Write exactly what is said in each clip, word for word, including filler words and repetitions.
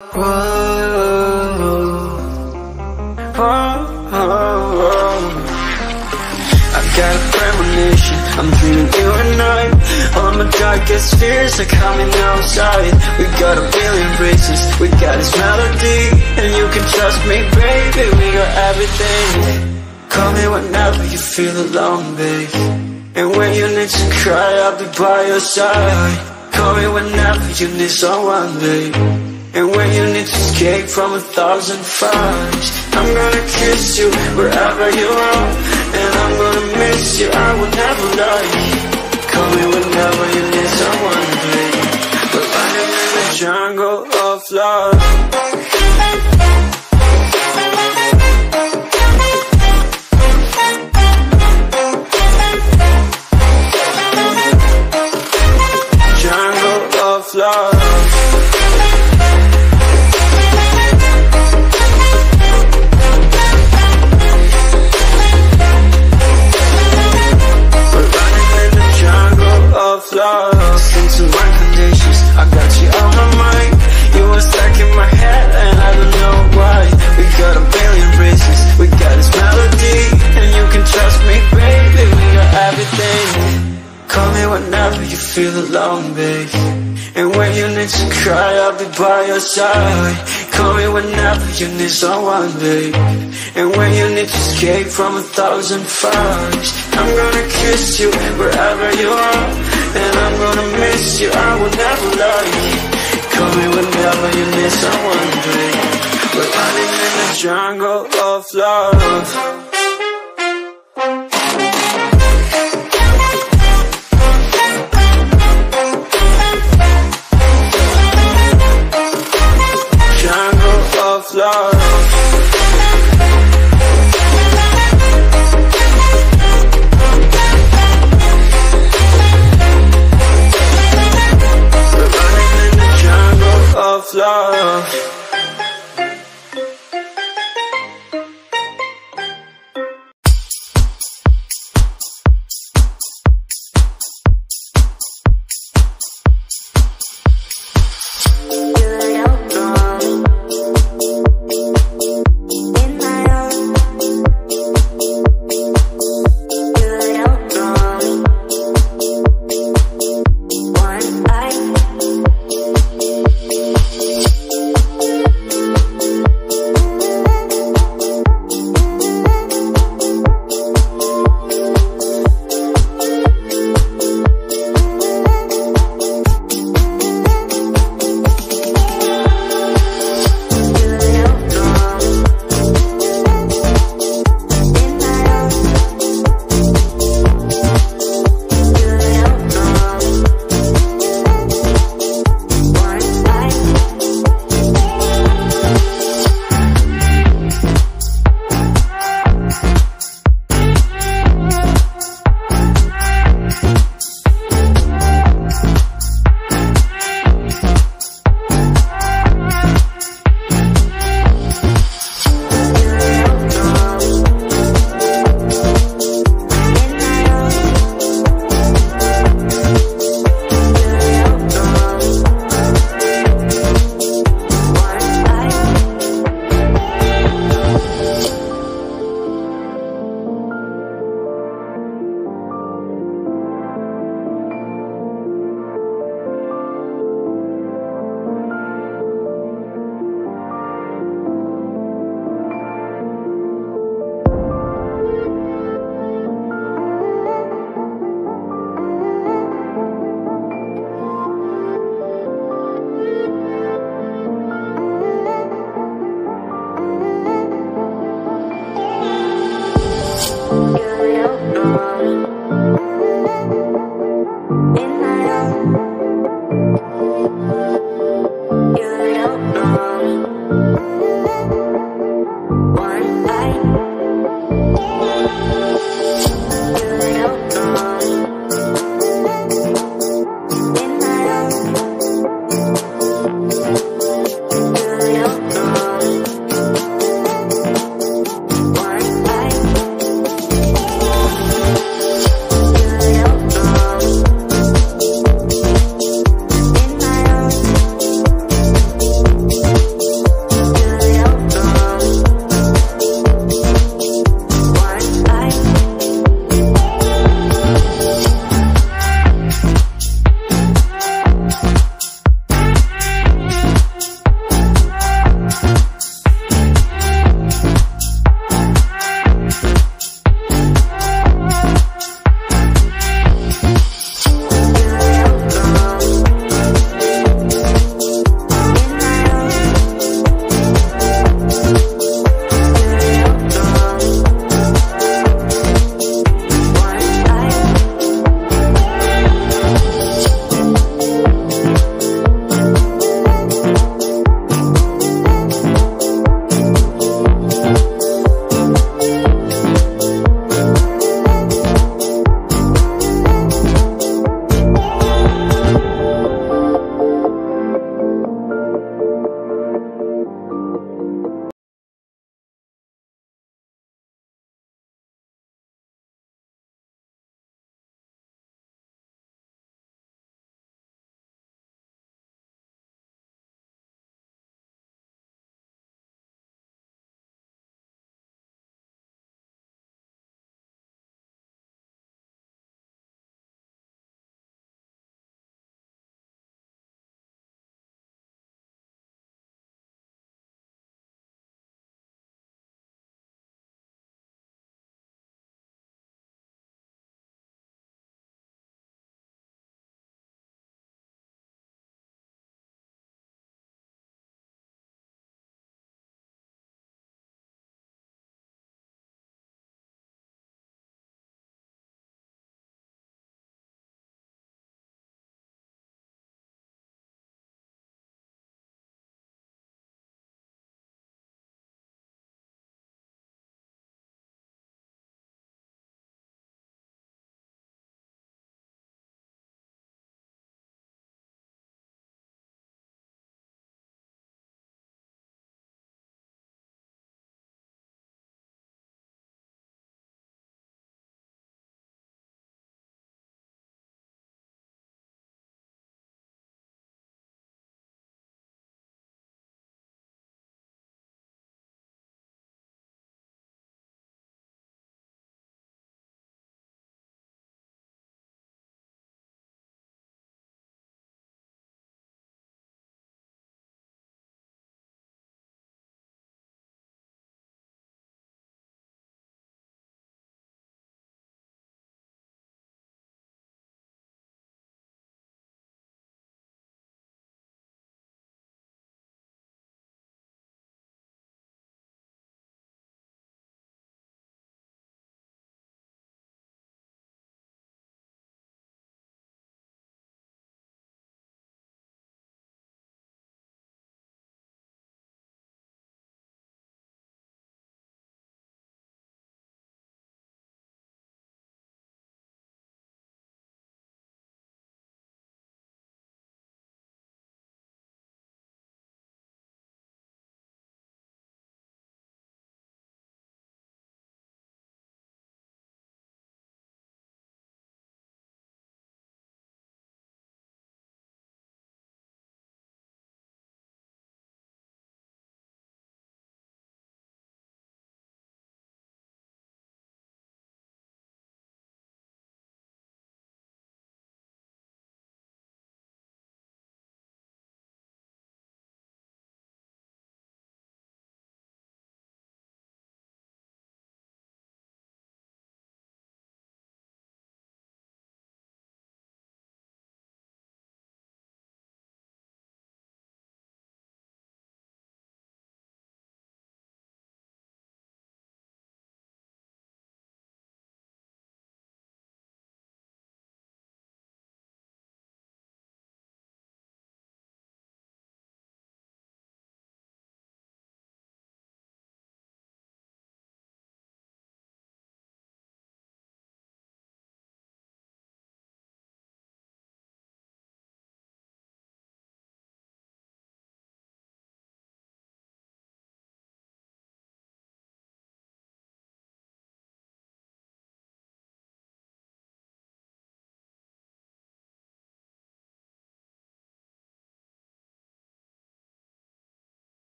Whoa, oh, oh, oh. I've got a premonition, I'm dreaming you and I. All my darkest fears are coming outside. We got a billion races, we got this melody, and you can trust me, baby, we got everything. Call me whenever you feel alone, babe, and when you need to cry, I'll be by your side. Call me whenever you need someone, babe, and when you need to escape from a thousand fires. I'm gonna kiss you wherever you are, and I'm gonna miss you, I will never lie. Call me whenever you need someone, baby, but I am in the jungle of love. Whenever you feel alone, babe, and when you need to cry, I'll be by your side. Call me whenever you need someone, babe, and when you need to escape from a thousand fires. I'm gonna kiss you wherever you are, and I'm gonna miss you, I will never lie. Call me whenever you need someone, babe, we're running in the jungle of love. Love. We're running in the jungle of love.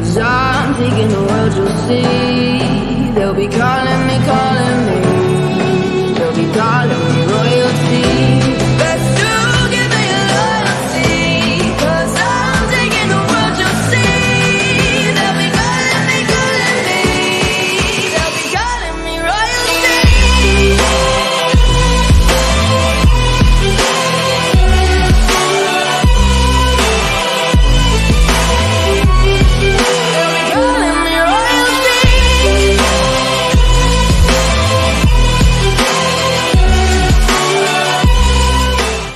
times I'm taking the world, you'll see.